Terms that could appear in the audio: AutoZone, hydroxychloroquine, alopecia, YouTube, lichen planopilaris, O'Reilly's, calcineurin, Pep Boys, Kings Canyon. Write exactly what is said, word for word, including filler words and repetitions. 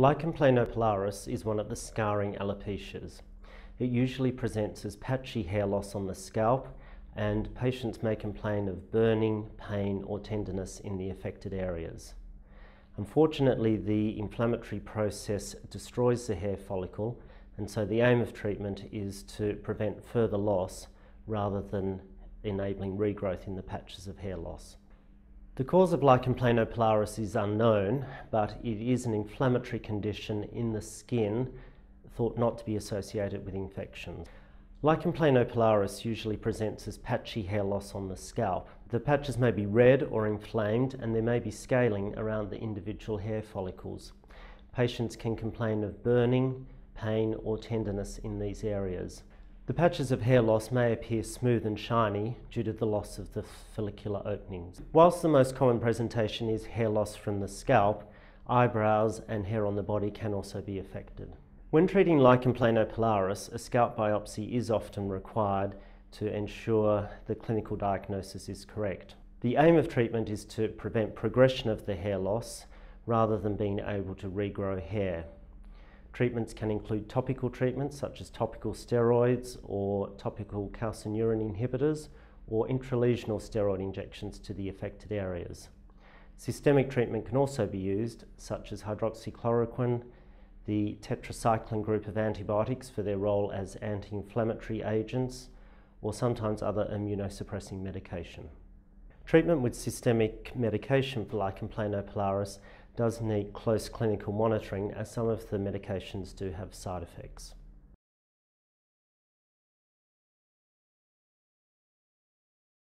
Lichen planopilaris is one of the scarring alopecias. It usually presents as patchy hair loss on the scalp, and patients may complain of burning, pain or tenderness in the affected areas. Unfortunately, the inflammatory process destroys the hair follicle, and so the aim of treatment is to prevent further loss rather than enabling regrowth in the patches of hair loss. The cause of lichen planopilaris is unknown, but it is an inflammatory condition in the skin thought not to be associated with infections. Lichen planopilaris usually presents as patchy hair loss on the scalp. The patches may be red or inflamed, and there may be scaling around the individual hair follicles. Patients can complain of burning, pain or tenderness in these areas. The patches of hair loss may appear smooth and shiny due to the loss of the follicular openings. Whilst the most common presentation is hair loss from the scalp, eyebrows and hair on the body can also be affected. When treating lichen planopilaris, a scalp biopsy is often required to ensure the clinical diagnosis is correct. The aim of treatment is to prevent progression of the hair loss rather than being able to regrow hair. Treatments can include topical treatments such as topical steroids or topical calcineurin inhibitors or intralesional steroid injections to the affected areas. Systemic treatment can also be used, such as hydroxychloroquine, the tetracycline group of antibiotics for their role as anti-inflammatory agents, or sometimes other immunosuppressing medication. Treatment with systemic medication for lichen planopilaris does need close clinical monitoring, as some of the medications do have side effects.